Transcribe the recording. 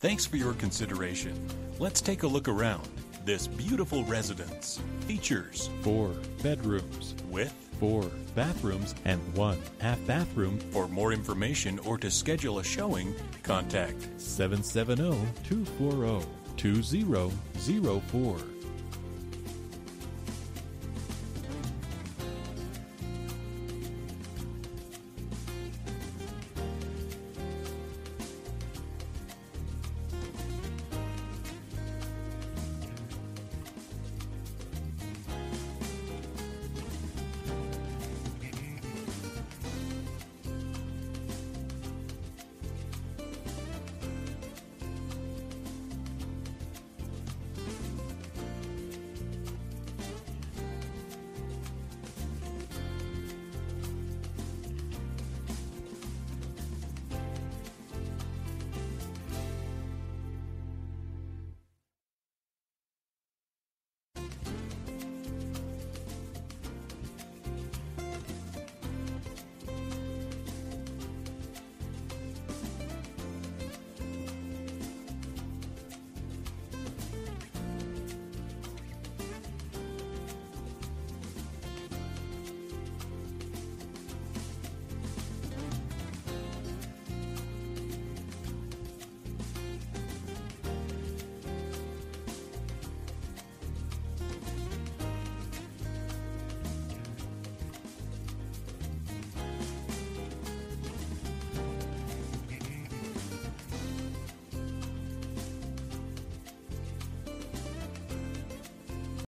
Thanks for your consideration. Let's take a look around this beautiful residence. Features: 4 bedrooms with 4 bathrooms and 1 half bathroom. For more information or to schedule a showing, contact 770-240-2004.